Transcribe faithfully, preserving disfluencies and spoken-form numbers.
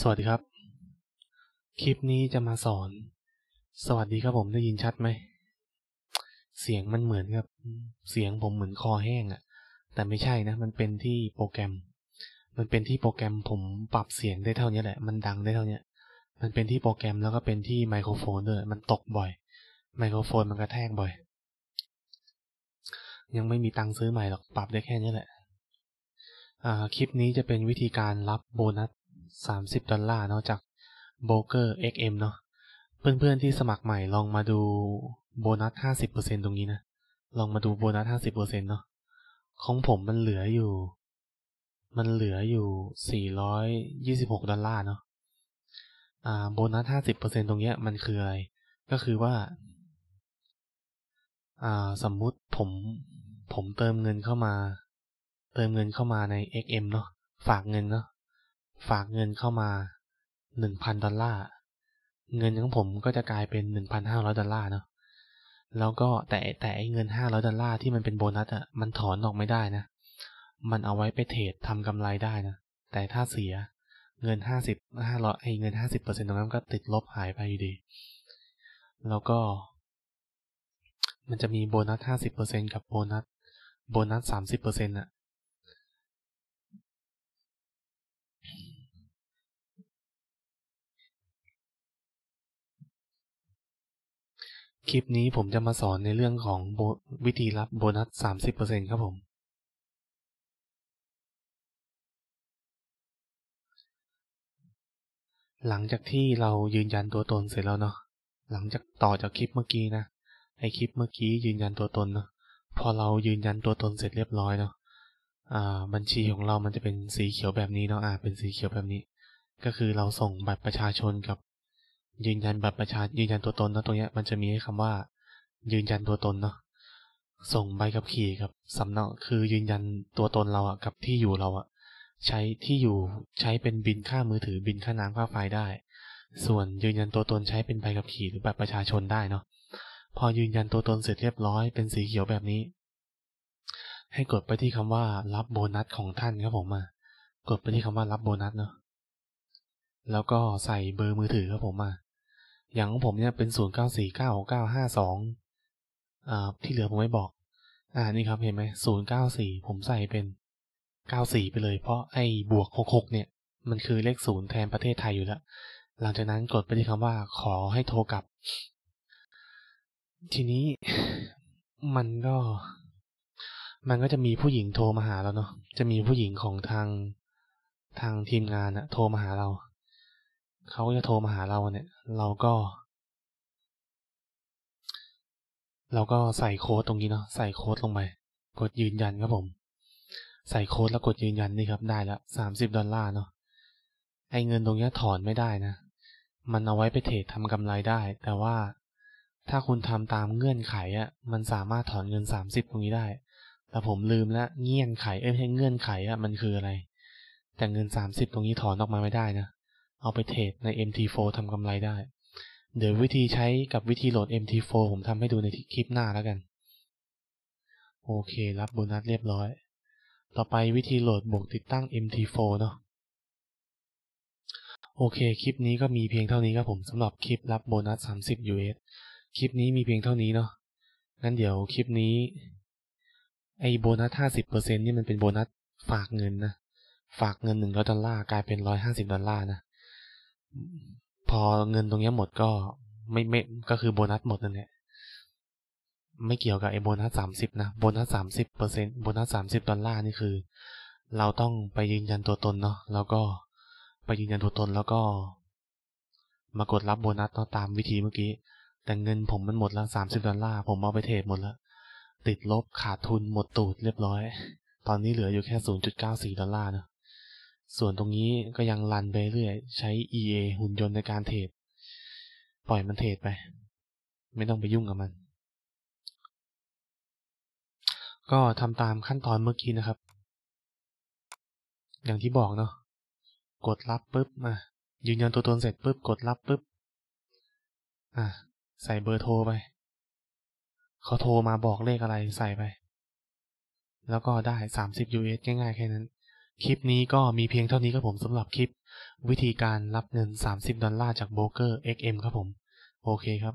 สวัสดีครับคลิปนี้จะมาสอนสวัสดีครับผมได้ยินชัดไหมเสียงมันเหมือนกับเสียงผมเหมือนคอแห้งอะแต่ไม่ใช่นะมันเป็นที่โปรแกรมมันเป็นที่โปรแกรมผมปรับเสียงได้เท่านี้แหละมันดังได้เท่านี้มันเป็นที่โปรแกรมแล้วก็เป็นที่ไมโครโฟนด้วยมันตกบ่อยไมโครโฟนมันกระแทกบ่อยยังไม่มีตังค์ซื้อใหม่หรอกปรับได้แค่นี้แหละอ่าคลิปนี้จะเป็นวิธีการรับโบนัสสามสิบดอลลาร์เนาะจากโบรกเกอร์ เอ็กซ์ เอ็ม เนาะเพื่อนๆที่สมัครใหม่ลองมาดูโบนัส ห้าสิบเปอร์เซ็นต์ ตรงนี้นะลองมาดูโบนัส ห้าสิบเปอร์เซ็นต์ เนาะของผมมันเหลืออยู่มันเหลืออยู่สี่ร้อยยี่สิบหกดอลลาร์เนาะอ่าโบนัส ห้าสิบเปอร์เซ็นต์ ตรงเนี้ยมันคืออะไรก็คือว่าอ่าสมมุติผมผมเติมเงินเข้ามาเติมเงินเข้ามาใน เอ็กซ์ เอ็ม เนาะฝากเงินเนาะฝากเงินเข้ามา หนึ่งพันดอลลาร์เงินของผมก็จะกลายเป็น หนึ่งพันห้าร้อยดอลลาร์เนาะแล้วก็แต่แต่ไอ้เงินห้าร้อยดอลลาร์ที่มันเป็นโบนัสอ่ะมันถอนออกไม่ได้นะมันเอาไว้ไปเทรดทำกำไรได้นะแต่ถ้าเสียเงินห้าสิบ ห้าร้อยไอ้เงิน ห้าสิบเปอร์เซ็นต์ ตรงนั้นก็ติดลบหายไปอยู่ดีแล้วก็มันจะมีโบนัส ห้าสิบเปอร์เซ็นต์ กับโบนัสโบนัส สามสิบเปอร์เซ็นต์ น่ะคลิปนี้ผมจะมาสอนในเรื่องของวิธีรับโบนัส สามสิบเปอร์เซ็นต์ ครับผมหลังจากที่เรายืนยันตัวตนเสร็จแล้วเนาะหลังจากต่อจากคลิปเมื่อกี้นะไอคลิปเมื่อกี้ยืนยันตัวตนเนาะพอเรายืนยันตัวตนเสร็จเรียบร้อยเนาะอ่าบัญชีของเรามันจะเป็นสีเขียวแบบนี้เนาะอ่าเป็นสีเขียวแบบนี้ก็คือเราส่งบัตรประชาชนกับยืนยันบัตรประชาชนยืนยันตัวตนเนาะตรงเนี้ยมันจะมีคำว่ายืนยันตัวตนเนาะส่งใบขับขี่กับสำเนาคือยืนยันตัวตนเราอะกับที่อยู่เราอะใช้ที่อยู่ใช้เป็นบินค่ามือถือบินค่าน้ำค่าไฟได้ส่วนยืนยันตัวตนใช้เป็นใบขับขี่หรือบัตรประชาชนได้เนาะพอยืนยันตัวตนเสร็จเรียบร้อยเป็นสีเขียวแบบนี้ให้กดไปที่คำว่ารับโบนัสของท่านครับผมมากดไปที่คำว่ารับโบนัสเนาะแล้วก็ใส่เบอร์มือถือครับผมมาอย่างของผมเนี่ยเป็นศูนย์ เก้า สี่ เก้า หก เก้า ห้า สองอ่าที่เหลือผมไม่บอกอ่านี่ครับเห็นไหมศูนย์ เก้า สี่ผมใส่เป็นเก้า สี่ไปเลยเพราะไอ้บวกหก หกเนี่ยมันคือเลขศูนย์แทนประเทศไทยอยู่แล้วหลังจากนั้นกดไปที่คำว่าขอให้โทรกลับทีนี้มันก็มันก็จะมีผู้หญิงโทรมาหาเราเนาะจะมีผู้หญิงของทางทางทีมงานอะโทรมาหาเราเขาจะโทรมาหาเราเนี่ยเราก็เราก็ใส่โค้ดตรงนี้เนาะใส่โค้ดลงไปกดยืนยันครับผมใส่โค้ดแล้วกดยืนยันนี่ครับได้ละสามสิบดอลลาร์เนาะไอเงินตรงนี้ถอนไม่ได้นะมันเอาไว้ไปเทรดทำกำไรได้แต่ว่าถ้าคุณทำตามเงื่อนไขอ่ะมันสามารถถอนเงินสามสิบตรงนี้ได้แต่ผมลืมละเงื่อนไขเอ้ยไม่ใช่เงื่อนไขอ่ะมันคืออะไรแต่เงินสามสิบตรงนี้ถอนออกมาไม่ได้นะเอาไปเทรดใน เอ็ม ที โฟร์ ทำกำไรได้เดี๋ยววิธีใช้กับวิธีโหลด เอ็ม ที โฟร์ ผมทำให้ดูในคลิปหน้าแล้วกันโอเครับโบนัสเรียบร้อยต่อไปวิธีโหลดบวกติดตั้ง เอ็ม ที โฟร์ เนาะโอเคคลิปนี้ก็มีเพียงเท่านี้ครับผมสำหรับคลิปรับโบนัส สามสิบ ยู เอส คลิปนี้มีเพียงเท่านี้เนาะงั้นเดี๋ยวคลิปนี้ไอโบนัส ห้าสิบเปอร์เซ็นต์ นี่มันเป็นโบนัสฝากเงินนะฝากเงินหนึ่งร้อยดอลลาร์กลายเป็นหนึ่งร้อยห้าสิบดอลลาร์นะพอเงินตรงนี้หมดก็ไม่ไม่ก็คือโบนัสหมดนั่นแหละไม่เกี่ยวกับไอ้โบนัสสามสิบนะโบนัส สามสิบเปอร์เซ็นต์ โบนัส สามสิบดอลลาร์นี่คือเราต้องไปยืนยันตัวตนเนาะแล้วก็ไปยืนยันตัวตนแล้วก็มากดรับโบนัสเนาะตามวิธีเมื่อกี้แต่เงินผมมันหมดแล้วสามสิบดอลลาร์ผมเอาไปเทรดหมดแล้วติดลบขาดทุนหมดตูดเรียบร้อยตอนนี้เหลืออยู่แค่ ศูนย์จุดเก้าสี่ดอลลาร์นะส่วนตรงนี้ก็ยังรันไปเรื่อยใช้ อี เอ หุ่นยนต์ในการเทรดปล่อยมันเทรดไปไม่ต้องไปยุ่งกับมันก็ทำตามขั้นตอนเมื่อกี้นะครับอย่างที่บอกเนาะกดรับปุ๊บมายืนยันตัวตนเสร็จปุ๊บกดรับปุ๊บอ่ะใส่เบอร์โทรไปเขาโทรมาบอกเลขอะไรใส่ไปแล้วก็ได้สามสิบ ยู เอส ง่ายๆแค่นั้น คลิปนี้ก็มีเพียงเท่านี้ครับผมสำหรับคลิปวิธีการรับเงินสามสิบดอลลาร์จากโบรกเกอร์ เอ็กซ์ เอ็ม ครับผมโอเคครับ